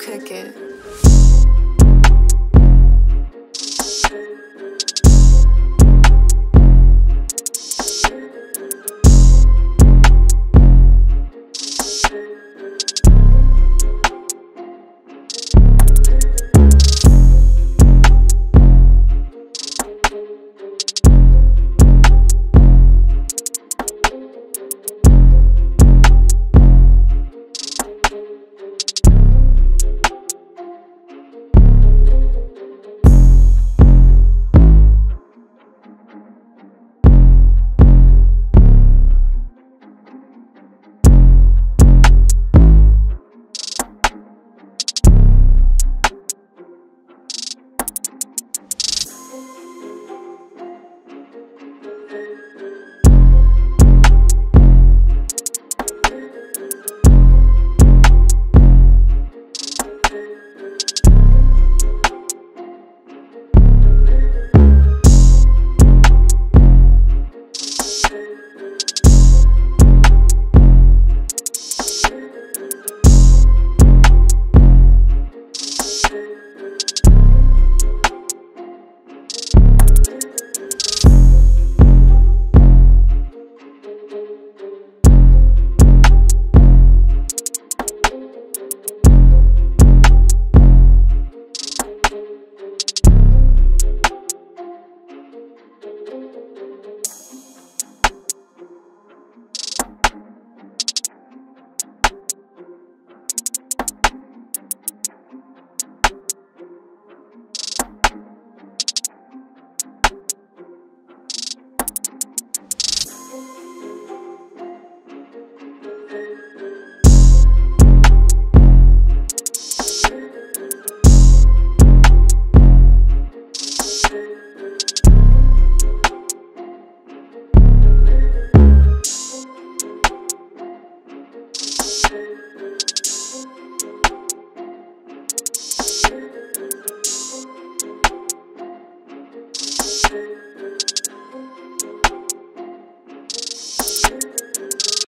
cook it.